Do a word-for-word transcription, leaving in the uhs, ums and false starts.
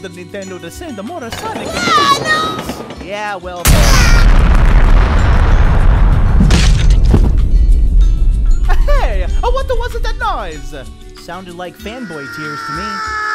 told the Nintendo to send the motorcycle. Yeah, no! Yeah, well... Hey! I wonder, wasn't that noise? Sounded like fanboy tears to me.